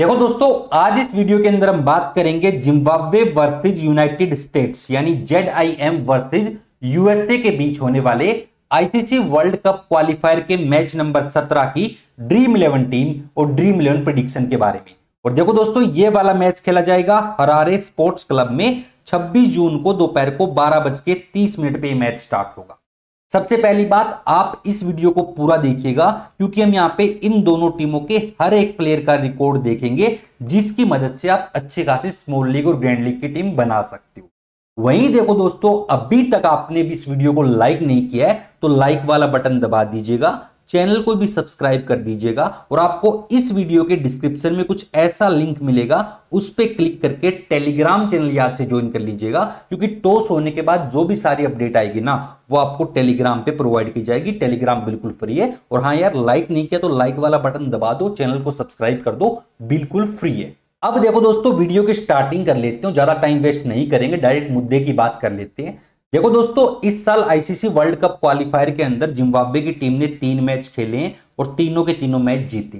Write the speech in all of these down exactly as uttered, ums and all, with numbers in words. देखो दोस्तों, आज इस वीडियो के अंदर हम बात करेंगे जिम्बाब्वे वर्सेस यूनाइटेड स्टेट्स यानी Z I M versus USA के बीच होने वाले आईसीसी वर्ल्ड कप क्वालिफायर के मैच नंबर सत्रह की ड्रीम इलेवन टीम और ड्रीम इलेवन प्रेडिक्शन के बारे में। और देखो दोस्तों, ये वाला मैच खेला जाएगा हरारे स्पोर्ट्स क्लब में छब्बीस जून को दोपहर को बारह बज के तीस मिनट पर मैच स्टार्ट होगा। सबसे पहली बात, आप इस वीडियो को पूरा देखिएगा क्योंकि हम यहाँ पे इन दोनों टीमों के हर एक प्लेयर का रिकॉर्ड देखेंगे, जिसकी मदद से आप अच्छे खासे स्मॉल लीग और ग्रैंड लीग की टीम बना सकते हो। वहीं देखो दोस्तों, अभी तक आपने भी इस वीडियो को लाइक नहीं किया है तो लाइक वाला बटन दबा दीजिएगा, चैनल को भी सब्सक्राइब कर दीजिएगा और आपको इस वीडियो के डिस्क्रिप्शन में कुछ ऐसा लिंक मिलेगा, उस पर क्लिक करके टेलीग्राम चैनल याद से ज्वाइन कर लीजिएगा क्योंकि टॉस होने के बाद जो भी सारी अपडेट आएगी ना वो आपको टेलीग्राम पे प्रोवाइड की जाएगी। टेलीग्राम बिल्कुल फ्री है। और हाँ यार, लाइक नहीं किया तो लाइक वाला बटन दबा दो, चैनल को सब्सक्राइब कर दो, बिल्कुल फ्री है। अब देखो दोस्तों, वीडियो की स्टार्टिंग कर लेते हैं, ज्यादा टाइम वेस्ट नहीं करेंगे, डायरेक्ट मुद्दे की बात कर लेते हैं। देखो दोस्तों, इस साल आईसीसी वर्ल्ड कप क्वालिफायर के अंदर जिम्बाब्वे की टीम ने तीन मैच खेले हैं और तीनों के तीनों मैच जीते।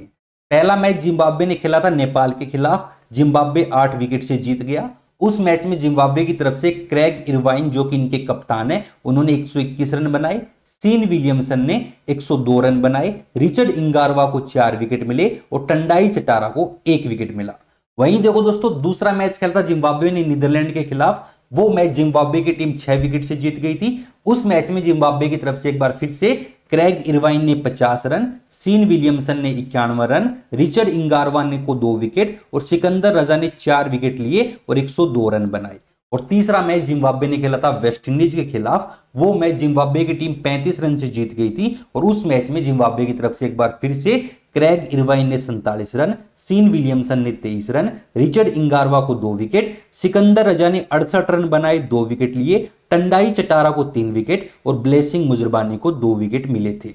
पहला मैच जिम्बाब्वे ने खेला था नेपाल के खिलाफ, जिम्बाब्वे आठ विकेट से जीत गया। उस मैच में जिम्बाब्वे की तरफ से क्रेग इरवाइन, जो कि इनके कप्तान है, उन्होंने एक सौ इक्कीस रन बनाए। सीन विलियमसन ने एक सौ दो रन बनाए। रिचर्ड इंगारवा को चार विकेट मिले और टंडाई चटारा को एक विकेट मिला। वहीं देखो दोस्तों, दूसरा मैच खेला था जिम्बाब्वे ने नीदरलैंड के खिलाफ। वो मैच जिम्बाब्वे की टीम छह विकेट से जीत गई थी। उस मैच में जिम्बाब्वे की तरफ से एक बार फिर से क्रेग इरवाइन ने पचास रन, सीन विलियमसन ने इक्यानवे रन, रिचर्ड इंगारवा ने को दो विकेट और सिकंदर रजा ने चार विकेट लिए और एक सौ दो रन बनाए। और तीसरा मैच जिम्बाब्वे ने खेला था वेस्टइंडीज के खिलाफ। वो मैच जिम्बाब्वे की टीम पैंतीस रन से जीत गई थी और उस मैच में जिम्बाब्वे की तरफ से एक बार फिर से क्रेग इरवाइन ने सैंतालीस रन, सीन विलियमसन ने तेईस रन, रिचर्ड इंगारवा को दो विकेट, सिकंदर रजा ने अड़सठ रन बनाए, दो विकेट लिए, टंडाई चटारा को तीन विकेट और ब्लेसिंग मुजरबानी को दो विकेट मिले थे।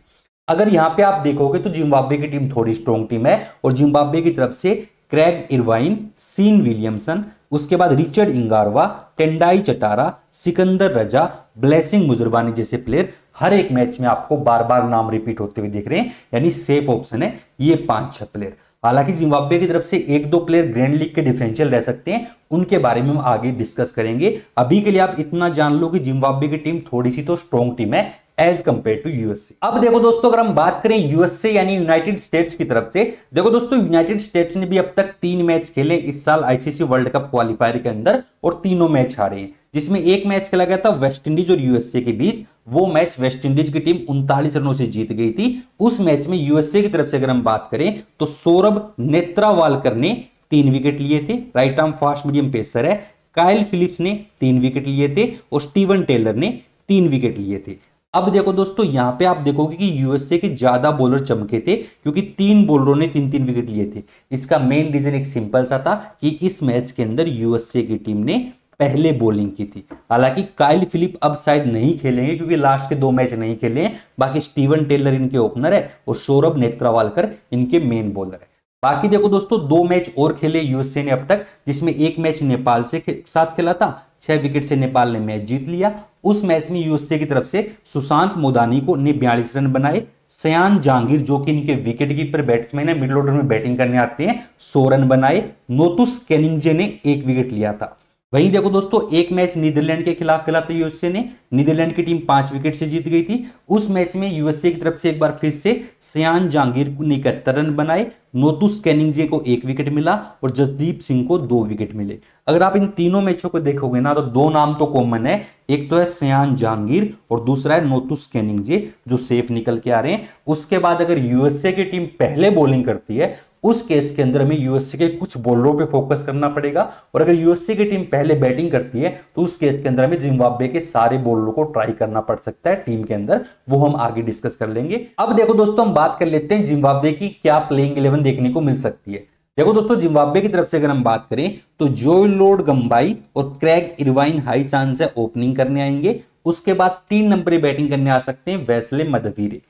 अगर यहाँ पे आप देखोगे तो जिम्बाब्वे की टीम थोड़ी स्ट्रॉन्ग टीम है और जिम्बाब्वे की तरफ से क्रेग इरवाइन, सीन विलियमसन, उसके बाद Richard Ngarava, Tendai Chatara, Sikandar Raza, Blessing Muzarabani जैसे प्लेयर हर एक मैच में आपको बार बार नाम रिपीट होते हुए दिख रहे हैं, यानी सेफ ऑप्शन है ये पांच छह प्लेयर। हालांकि जिम्बाब्वे की तरफ से एक दो प्लेयर ग्रैंड लीग के डिफरेंशियल रह सकते हैं, उनके बारे में हम आगे डिस्कस करेंगे। अभी के लिए आप इतना जान लो कि जिम्बाब्वे की टीम थोड़ी सी तो स्ट्रॉन्ग टीम है एज कंपेयर टू यूएसए। अब देखो दोस्तों, अगर हम बात करें यूएसए यानी यूनाइटेड स्टेट्स की तरफ से, देखो दोस्तों, यूनाइटेड स्टेट्स ने भी अब तक तीन मैच खेले इस साल आईसीसी वर्ल्ड कप क्वालिफायर के अंदर और तीनों मैच हारे हैं, जिसमें एक मैच खेला गया था वेस्टइंडीज और यूएसए के बीच। वो मैच वेस्टइंडीज की टीम उनतालीस रनों से जीत गई थी। उस मैच में यूएसए की तरफ से अगर हम बात करें तो सौरभ नेत्रावालकर ने तीन विकेट लिए थे, right arm fast medium pacer है। काइल फिलिप्स ने तीन विकेट लिए थे और स्टीवन टेलर ने तीन विकेट लिए थे। अब देखो दोस्तों, यहाँ पे आप देखोगे कि यूएसए के ज्यादा बॉलर चमके थे क्योंकि तीन बॉलरों ने तीन तीन विकेट लिए थे। इसका मेन रीजन एक सिंपल सा था कि इस मैच के अंदर यूएसए की टीम ने पहले बॉलिंग की थी। हालांकि काइल फिलिप अब शायद नहीं खेलेंगे क्योंकि लास्ट के दो मैच नहीं खेले हैं। बाकी स्टीवन टेलर इनके ओपनर है और सौरभ नेत्रावालकर इनके मेन बॉलर है। बाकी देखो दोस्तों, दो मैच और खेले यूएसए ने अब तक, जिसमें एक मैच नेपाल से साथ खेला था, छह विकेट से नेपाल ने मैच जीत लिया। उस मैच में यूएसए की तरफ से सुशांत मोदानी को ने बयालीस रन बनाए, शयान जहांगीर जो कि इनके विकेट कीपर बैट्समैन है, मिडिल ऑर्डर में बैटिंग करने आते हैं, सौ रन बनाए। नोटुस केनिंजे ने एक विकेट लिया था। वहीं देखो दोस्तों, एक मैच नीदरलैंड के खिलाफ खेला था यूएसए ने, नीदरलैंड की टीम पांच विकेट से जीत गई थी। उस मैच में यूएसए की तरफ से एक बार फिर से शयान जहांगीर ने इकहत्तर रन बनाए, नोटुस केनिंजे को एक विकेट मिला और जसदीप सिंह को दो विकेट मिले। अगर आप इन तीनों मैचों को देखोगे ना तो दो नाम तो कॉमन है, एक तो है शयान जहांगीर और दूसरा है नोटुस केनिंजे जो सेफ निकल के आ रहे हैं। उसके बाद अगर यूएसए की टीम पहले बॉलिंग करती है उस केस के अंदर हमें यूएसए के कुछ बॉलरों पे फोकस करना पड़ेगा, और अगर यूएसए की टीम पहले बैटिंग करती है तो उस केस के अंदर हमें जिम्बाब्वे के सारे बॉलरों को ट्राई करना पड़ सकता है टीम के अंदर, वो हम आगे डिस्कस कर लेंगे। अब देखो दोस्तों, हम बात कर लेते हैं जिम्बाब्वे की क्या प्लेइंग इलेवन देखने को मिल सकती है। देखो दोस्तों, जिम्बाब्वे की तरफ से अगर हम बात करें तो जोएल गार्वे और क्रेग इरवाइन हाई चांस है ओपनिंग करने आएंगे। उसके बाद तीन नंबर बैटिंग करने आ सकते हैं वेस्ले मधेवीरे।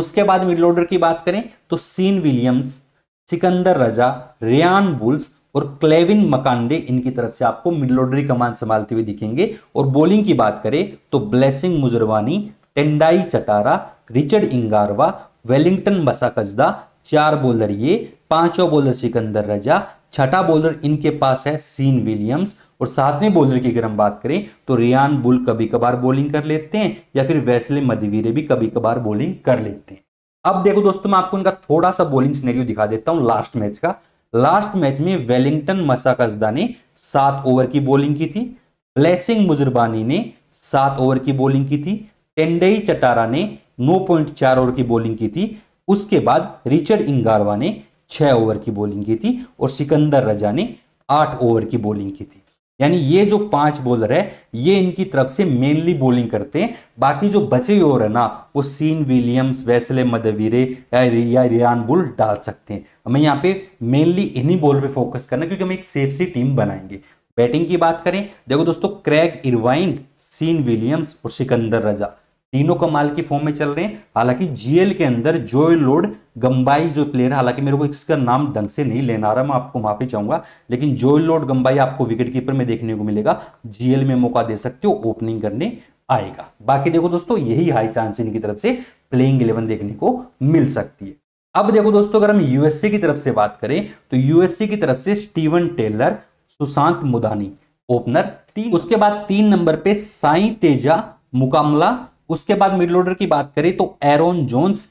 उसके बाद मिडल ऑर्डर की बात करें तो Sean Williams, Sikandar Raza, Ryan Burl और क्लेविन मकांडे इनकी तरफ से आपको मिडल ऑर्डर कमान संभालते हुए दिखेंगे। और बॉलिंग की बात करें तो Blessing Muzarabani, Tendai Chatara, Richard Ngarava, Wellington Masakadza, चार बॉलर ये, पांचवा बॉलर सिकंदर रजा, छठा बॉलर इनके पास है सीन विलियम्स, और सातवें बॉलर की अगर हम बात करें तो रियान बुल कभी कभार बॉलिंग कर लेते हैं या फिर वेस्ले मधेवीरे भी कभी कभार बॉलिंग कर लेते हैं। अब देखो दोस्तों मैं आपको इनका थोड़ा सा बॉलिंग सिनेरियो दिखा देता हूं लास्ट मैच का। लास्ट मैच में वेलिंगटन मसाकजदा ने सात ओवर की बॉलिंग की थी, ब्लेसिंग मुजरबानी ने सात ओवर की बॉलिंग की थी, टेंडई चटारा ने नौ पॉइंट चार ओवर की बॉलिंग की थी, उसके बाद रिचर्ड इंगारवा ने छह ओवर की बॉलिंग की थी और सिकंदर रजा ने आठ ओवर की बॉलिंग की थी। यानी ये जो पांच बॉलर है ये इनकी तरफ से मेनली बॉलिंग करते हैं। बाकी जो बचे ओवर है ना वो सीन विलियम्स, वेस्ले मधेवीरे या रियान बुल डाल सकते हैं। हमें यहाँ पे मेनली इन्हीं बॉलर पे फोकस करना क्योंकि हम एक सेफ सी टीम बनाएंगे। बैटिंग की बात करें देखो दोस्तों, क्रेग इरवाइन, सीन विलियम्स और सिकंदर रजा तीनों कमाल की फॉर्म में चल रहे हैं। हालांकि जीएल के अंदर जोएल लोड गंबाई जो प्लेयर है, हालांकि मेरे को इसका नाम ढंग से नहीं लेना आ रहा, मैं आपको माफी चाहूंगा, लेकिन जोएल लोड गंबाई आपको विकेटकीपर में देखने को मिलेगा। जीएल में मौका दे सकते हो, ओपनिंग करने आएगा। बाकी देखो दोस्तों यही हाई चांस इनकी तरफ से प्लेइंग इलेवन देखने को मिल सकती है। अब देखो दोस्तों अगर हम यूएसए की तरफ से बात करें तो यूएसए की तरफ से Steven Taylor, Sushant Modani opener, उसके बाद तीन नंबर पे साई तेजा मुकामला, उसके बाद मिडल ऑर्डर की बात करें तो एरोन जोन्स,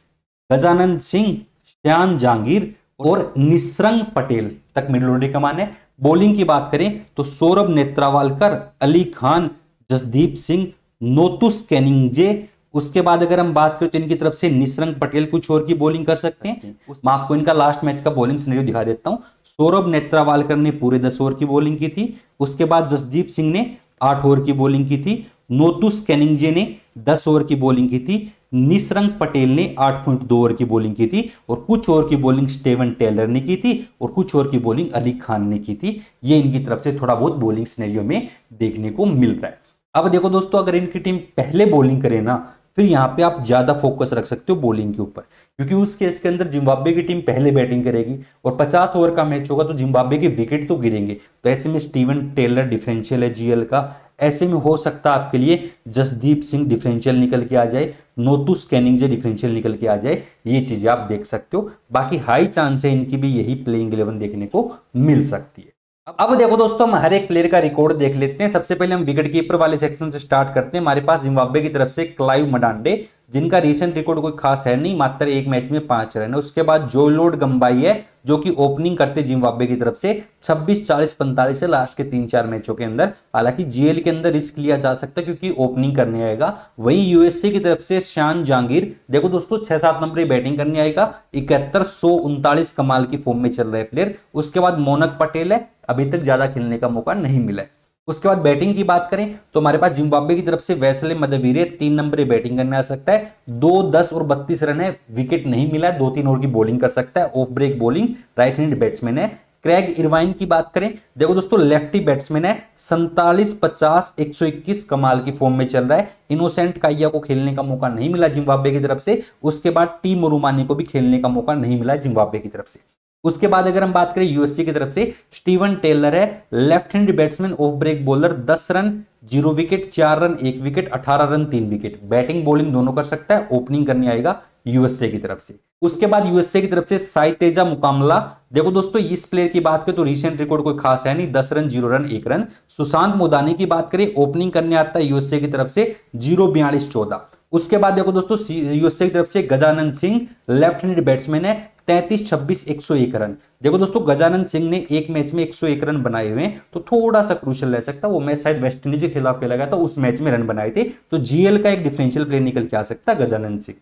गजानंद सिंह, श्यान जहांगीर और निसर्ग पटेल तक मिडल ऑर्डर का मान है। बॉलिंग की बात करें तो सौरभ नेत्रावालकर, अली खान, जसदीप सिंह, नोटुस केनिंजे, उसके बाद अगर हम बात करें तो इनकी तरफ से निसर्ग पटेल कुछ और की बॉलिंग कर सकते हैं। मैं आपको इनका लास्ट मैच का बॉलिंग सिनेरियो दिखा देता हूं। सौरभ नेत्रावालकर ने पूरे दस ओवर की बॉलिंग की थी, उसके बाद जसदीप सिंह ने आठ ओवर की बॉलिंग की थी, नोटुस केनिंजे ने दस ओवर की बॉलिंग की थी, निसर्ग पटेल ने आठ पॉइंट दो ओवर की बॉलिंग की थी और कुछ ओवर की बॉलिंग स्टीवन टेलर ने की थी और कुछ ओवर की बॉलिंग अली खान ने की थी। ये इनकी तरफ से थोड़ा बहुत बॉलिंग सिनेरियो में देखने को मिल रहा है। अब देखो दोस्तों अगर इनकी टीम पहले बॉलिंग करे ना फिर यहाँ पे आप ज्यादा फोकस रख सकते हो बॉलिंग के ऊपर, क्योंकि उस केस के अंदर जिम्बाब्वे की टीम पहले बैटिंग करेगी और पचास ओवर का मैच होगा तो जिम्बाब्वे के विकेट तो गिरेंगे। तो ऐसे में स्टीवन टेलर डिफरेंशियल है जीएल का, ऐसे में हो सकता है आपके लिए जसदीप सिंह डिफरेंशियल निकल के आ जाए, नोटुस केनिंजे डिफरेंशियल निकल के आ जाए, ये चीजें आप देख सकते हो। बाकी हाई चांस है इनकी भी यही प्लेइंग इलेवन देखने को मिल सकती है। अब देखो दोस्तों हम हर एक प्लेयर का रिकॉर्ड देख लेते हैं। सबसे पहले हम विकेट कीपर वाले सेक्शन से स्टार्ट करते हैं। हमारे पास जिम्बाब्वे की तरफ से क्लाइव मडांडे, जिनका रिसेंट रिकॉर्ड कोई खास है नहीं, मात्र एक मैच में पांच रन है। उसके बाद जोएल लोड गंबाई है जो कि ओपनिंग करते जिम्बाब्वे की तरफ से छब्बीस चालीस पैंतालीस है लास्ट के तीन चार मैचों के अंदर। हालांकि जीएल के अंदर रिस्क लिया जा सकता है क्योंकि ओपनिंग करने आएगा। वहीं यूएसए की तरफ से श्यान जहांगीर देखो दोस्तों छह सात नंबर बैटिंग करने आएगा, इकहत्तर सौ उनतालीस कमाल की फॉर्म में चल रहे प्लेयर। उसके बाद मोनक पटेल है, अभी तक ज्यादा खेलने का मौका नहीं मिला है। उसके बाद बैटिंग की बात करें तो हमारे पास जिम्बाब्वे की तरफ से वेस्ले मधेवीरे तीन नंबर बैटिंग करने आ सकता है, दो दस और बत्तीस रन है, विकेट नहीं मिला है, दो तीन ओवर की बॉलिंग कर सकता है, off break bowling, right hand batsman है। क्रेग इरवाइन की बात करें देखो दोस्तों लेफ्टी बैट्समैन है, सैंतालीस पचास एक सौ इक्कीस कमाल की फॉर्म में चल रहा है। इनोसेंट काइया को खेलने का मौका नहीं मिला जिम्बाब्वे की तरफ से, उसके बाद टी मुरुमानी को भी खेलने का मौका नहीं मिला जिम्बाब्वे की तरफ से। उसके बाद अगर हम बात करें यूएसए की तरफ से स्टीवन टेलर है, left hand batsman, off break bowler, दस रन जीरो विकेट, चार रन एक विकेट, अठारह रन तीन विकेट, बैटिंग बॉलिंग दोनों कर सकता है, ओपनिंग करने आएगा यूएसए की तरफ से। उसके बाद यूएसए की तरफ से साई तेजा मुकामला देखो दोस्तों इस प्लेयर की बात करें तो रिसेंट रिकॉर्ड कोई खास है नहीं, दस रन जीरो रन एक रन। सुशांत मोदानी की बात करें ओपनिंग करने आता है यूएसए की तरफ से, जीरो बयालीस चौदह। उसके बाद देखो दोस्तों यूएसए की तरफ से Gajanand Singh left hand batsman है, तैंतीस छब्बीस एक सौ एक रन। देखो दोस्तों गजानंद सिंह ने एक मैच में एक सौ एक रन बनाए हुए हैं तो थोड़ा सा क्रूशल रह सकता है। वो मैच शायद वेस्ट इंडीज के खिलाफ खेला गया था, उस मैच में रन बनाए थे, तो जीएल का एक डिफरेंशियल प्लेयर निकल के आ सकता है गजानंद सिंह।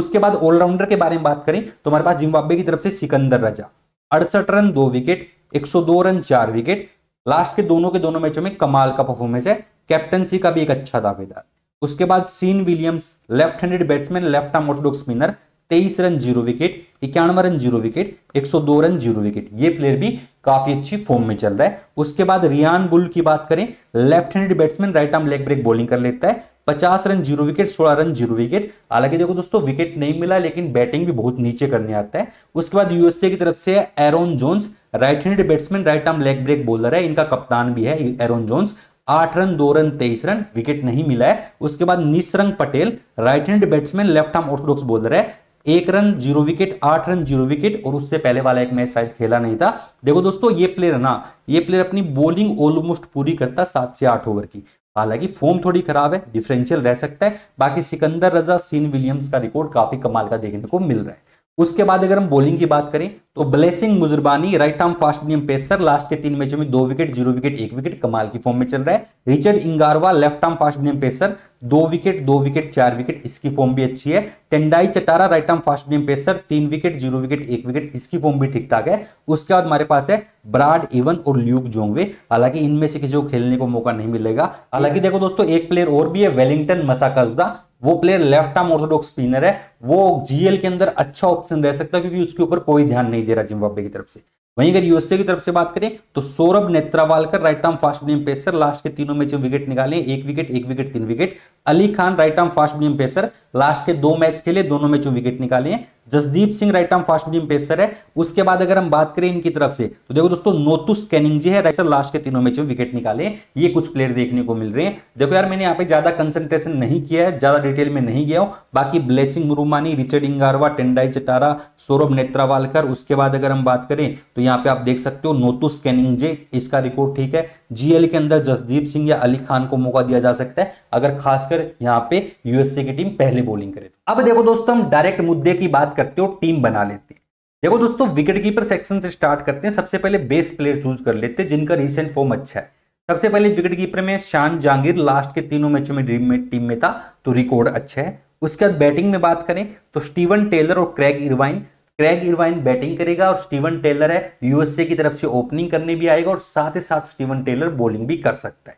उसके बाद ऑलराउंडर के बारे में बात करें तो हमारे पास जिम्बाब्वे की तरफ से सिकंदर रजा, अड़सठ रन दो विकेट, एक सौ दो रन चार विकेट, लास्ट के दोनों के दोनों मैचों में कमाल का परफॉर्मेंस है, कैप्टनसी का भी एक अच्छा दावेदार। उसके बाद Sean Williams left handed batsman, left arm orthodox spinner, तेईस रन जीरो विकेट, इक्यानवे रन जीरो विकेट, एक सौ दो रन जीरो विकेट, ये प्लेयर भी काफी अच्छी फॉर्म में चल रहा है। उसके बाद रियान बुल की बात करें left handed batsman, right arm leg break bowling कर लेता है, पचास रन जीरो विकेट, सोलह रन जीरो विकेट। हालांकि देखो दोस्तों विकेट नहीं मिला लेकिन बैटिंग भी बहुत नीचे करने आता है। उसके बाद यूएसए की तरफ से Aaron Jones right handed batsman, right arm leg break bowler है, इनका कप्तान भी है एरोन जोन्स, आठ रन दो रन तेईस रन, विकेट नहीं मिला है। उसके बाद Nisarg Patel right hand batsman, left arm orthodox bowler है, एक रन जीरो विकेट, आठ रन जीरो विकेट, और उससे पहले वाला एक मैच शायद खेला नहीं था। देखो दोस्तों ये प्लेयर ना, ये प्लेयर अपनी बॉलिंग ऑलमोस्ट पूरी करता सात से आठ ओवर की। हालांकि फॉर्म थोड़ी खराब है, डिफरेंशियल रह सकता है। बाकी सिकंदर रजा, सीन विलियम्स का रिकॉर्ड काफी कमाल का देखने को मिल रहा है। उसके बाद अगर हम बॉलिंग की बात करें तो Blessing Muzarabani, right arm fast medium pacer, last के तीन मैचों में दो विकेट, जीरो विकेट, एक विकेट, कमाल की फॉर्म में चल रहा है। Richard Ngarava, left arm fast medium pacer, दो विकेट, दो विकेट, चार विकेट, इसकी फॉर्म भी अच्छी है। Tendai Chatara, right arm fast medium pacer, तीन विकेट, जीरो विकेट, एक विकेट, इसकी फॉर्म भी ठीक ठाक है। उसके बाद हमारे पास है ब्राड इवन और ल्यूक जोंगवे, हालांकि इनमें से किसी को खेलने को मौका नहीं मिलेगा। हालांकि देखो दोस्तों एक प्लेयर और भी है, वेलिंगटन मसाकजदा, वो player left arm orthodox spinner है, वो जीएल के अंदर अच्छा ऑप्शन रह सकता है क्योंकि उसके ऊपर कोई ध्यान नहीं दे रहा जिम्बाब्वे की तरफ से। वहीं अगर यूएसए की तरफ से बात करें तो Saurabh Netravalkar, right arm fast medium pacer, last के तीनों मैच में विकेट निकाले, एक विकेट, एक विकेट, तीन wicket. Ali Khan, right arm fast medium pacer, last के दो मैच खेले, दोनों मैच में विकेट निकाले। Jasdeep Singh, right arm fast medium pacer है। उसके बाद अगर हम बात करें इनकी तरफ से तो देखो दोस्तों नोटुस केनिंजे है, राइट आर्म लास्ट के तीनों मैच में विकेट निकाले। ये कुछ प्लेयर देखने को मिल रहे हैं। देखो यार मैंने यहाँ पे ज्यादा कंसंट्रेशन नहीं किया है, ज्यादा डिटेल में नहीं गया हूँ। बाकी Blessing मुरुमानी, Richard Ngarava, Tendai Chatara, Saurabh Netravalkar, उसके बाद अगर हम बात करें तो यहाँ पे आप देख सकते हो नोटुस केनिंजे, इसका रिकॉर्ड ठीक है। जीएल के अंदर जसदीप सिंह या अली खान को मौका दिया जा सकता है अगर खासकर यहाँ पे यूएसए की टीम पहले बॉलिंग करे। अब देखो दोस्तों हम डायरेक्ट मुद्दे की बात करते हो, टीम बना लेते हैं। देखो दोस्तों विकेटकीपर सेक्शन से स्टार्ट करते हैं। सबसे पहले बेस्ट प्लेयर चूज कर लेते हैं जिनका रिसेंट फॉर्म अच्छा है। सबसे पहले विकेटकीपर में शान जहांगीर, लास्ट के तीनों मैचों में ड्रीम में टीम में था तो रिकॉर्ड अच्छा है। उसके बाद बैटिंग में बात करें तो स्टीवन टेलर और Craig Irvine, Craig Irvine batting करेगा और स्टीवन टेलर है यूएसए की तरफ से ओपनिंग करने भी आएगा और साथ ही साथ स्टीवन टेलर बॉलिंग भी कर सकता है।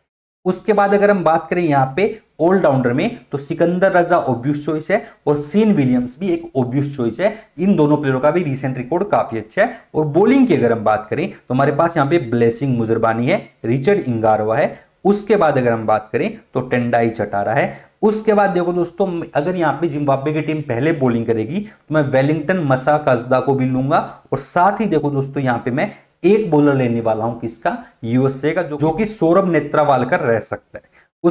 उसके बाद अगर हम बात करें यहाँ पे ऑलराउंडर में तो सिकंदर रजा ऑब्वियस चॉइस है और सीन विलियम्स भी एक ऑब्वियस चॉइस है। इन दोनों प्लेयरों का भी रिसेंट रिकॉर्ड काफी अच्छा है। और बॉलिंग की अगर हम बात करें तो हमारे पास यहाँ पे ब्लेसिंग मुजरबानी है, रिचर्ड इंगारवा है, उसके बाद अगर हम बात करें तो टेंडाई चटारा है। उसके बाद देखो दोस्तों अगर यहाँ पे जिम्बाब्वे की टीम पहले बॉलिंग करेगी तो मैं वेलिंगटन मसाकजदा को भी लूंगा और साथ ही देखो दोस्तों यहाँ पे मैं एक बॉलर लेने वाला हूं किसका, यूएसए का, जो, जो कि सौरभ नेत्रावालकर रह सकता है।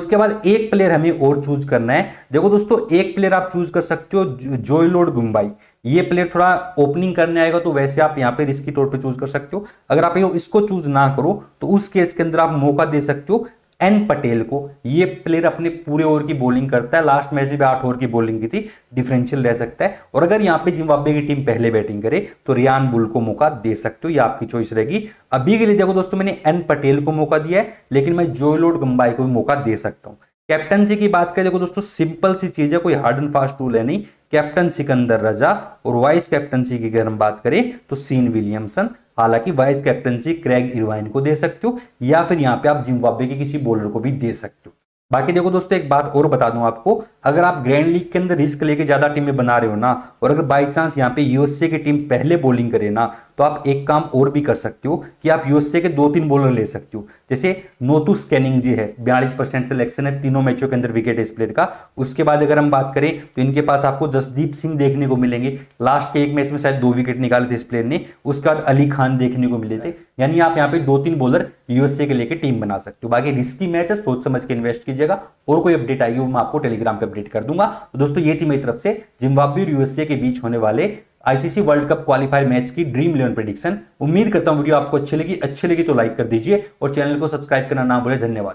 उसके बाद एक प्लेयर हमें और चूज करना है। देखो दोस्तों एक प्लेयर आप चूज कर सकते हो जोयलोड गुम्बाई, ये प्लेयर थोड़ा ओपनिंग करने आएगा तो वैसे आप यहाँ पे रिस्की तौर पर चूज कर सकते हो। अगर आप इसको चूज ना करो तो उस केस के अंदर आप मौका दे सकते हो एन पटेल को, ये प्लेयर अपने पूरे ओवर की बॉलिंग करता है, लास्ट मैच में भी आठ ओवर की बॉलिंग की थी, डिफरेंशियल रह सकता है। और अगर यहाँ पे जिम्बाब्वे की टीम पहले बैटिंग करे तो रियान बुल को मौका दे सकते हो, ये आपकी चॉइस रहेगी। अभी के लिए देखो दोस्तों मैंने एन पटेल को मौका दिया है, लेकिन मैं जोयलोड गंबाई को भी मौका दे सकता हूँ। कैप्टनसी की बात करें देखो दोस्तों सिंपल सी चीज है, कोई हार्ड एंड फास्ट रूल है नहीं। कैप्टन सिकंदर रजा और वाइस कैप्टनसी की अगर हम बात करें तो सीन विलियमसन, हालांकि वाइस कैप्टनसी क्रेग इरवाइन को दे सकते हो या फिर यहाँ पे आप जिम्बाब्वे के किसी बॉलर को भी दे सकते हो। बाकी देखो दोस्तों एक बात और बता दूं आपको, अगर आप ग्रैंड लीग के अंदर रिस्क लेके ज्यादा टीमें बना रहे हो ना, और अगर बाई चांस यहाँ पे यूएसए की टीम पहले बॉलिंग करे ना, तो आप एक काम और भी कर सकते हो कि आप यूएसए के दो तीन बॉलर ले सकते हो। जैसे नोटुस केनिंजे है, बयालीस परसेंट सिलेक्शन है, तीनों मैचों के अंदर विकेट है इस प्लेयर का। उसके बाद अगर हम बात करें तो इनके पास आपको जसदीप सिंह देखने को मिलेंगे, लास्ट के एक मैच में शायद दो विकेट निकाले थे इस प्लेयर ने। उसके बाद अली खान देखने को मिले थे, यानी आप यहाँ पे दो तीन बॉलर यूएसए के लेके टीम बना सकते हो। बाकी रिस्की मैच है, सोच समझ के इन्वेस्ट कीजिएगा। और कोई अपडेट आएगी वो मैं आपको टेलीग्राम पे अपडेट कर दूंगा। तो दोस्तों ये थी मेरी तरफ से जिम्बाब्वे और यूएसए के बीच होने वाले ICC world cup qualifier match की ड्रीम इलेवन प्रेडिक्शन। उम्मीद करता हूँ वीडियो आपको अच्छी लगी, अच्छी लगी तो लाइक कर दीजिए और चैनल को सब्सक्राइब करना ना भूलें। धन्यवाद।